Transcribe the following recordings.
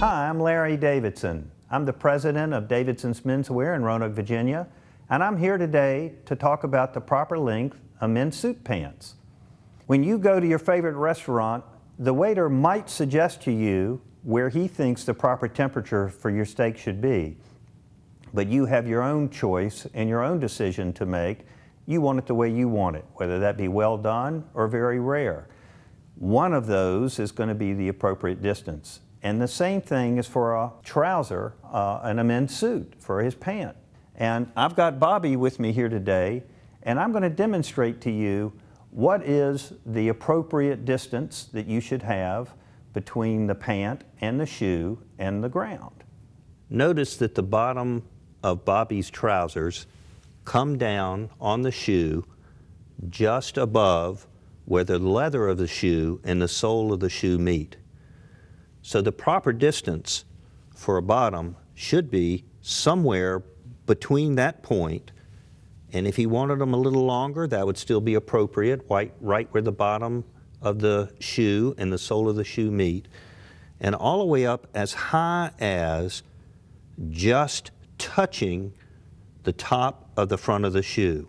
Hi, I'm Larry Davidson. I'm the president of Davidson's Menswear in Roanoke, Virginia, and I'm here today to talk about the proper length of men's suit pants. When you go to your favorite restaurant, the waiter might suggest to you where he thinks the proper temperature for your steak should be, but you have your own choice and your own decision to make. You want it the way you want it, whether that be well done or very rare. One of those is going to be the appropriate distance. And the same thing is for a trouser and a men's suit for his pant. And I've got Bobby with me here today, and I'm going to demonstrate to you what is the appropriate distance that you should have between the pant and the shoe and the ground. Notice that the bottom of Bobby's trousers come down on the shoe just above where the leather of the shoe and the sole of the shoe meet. So the proper distance for a bottom should be somewhere between that point, and if he wanted them a little longer, that would still be appropriate, right where the bottom of the shoe and the sole of the shoe meet, and all the way up as high as just touching the top of the front of the shoe.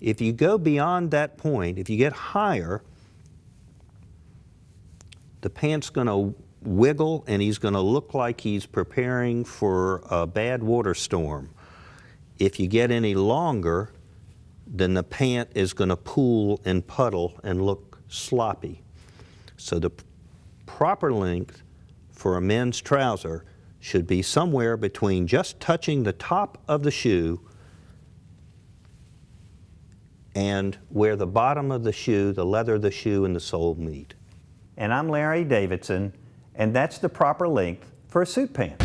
If you go beyond that point, if you get higher, the pant's going to wiggle and he's going to look like he's preparing for a bad water storm. If you get any longer, then the pant is going to pool and puddle and look sloppy. So the proper length for a men's trouser should be somewhere between just touching the top of the shoe and where the bottom of the shoe, the leather of the shoe, and the sole meet. And I'm Larry Davidson, and that's the proper length for a suit pant.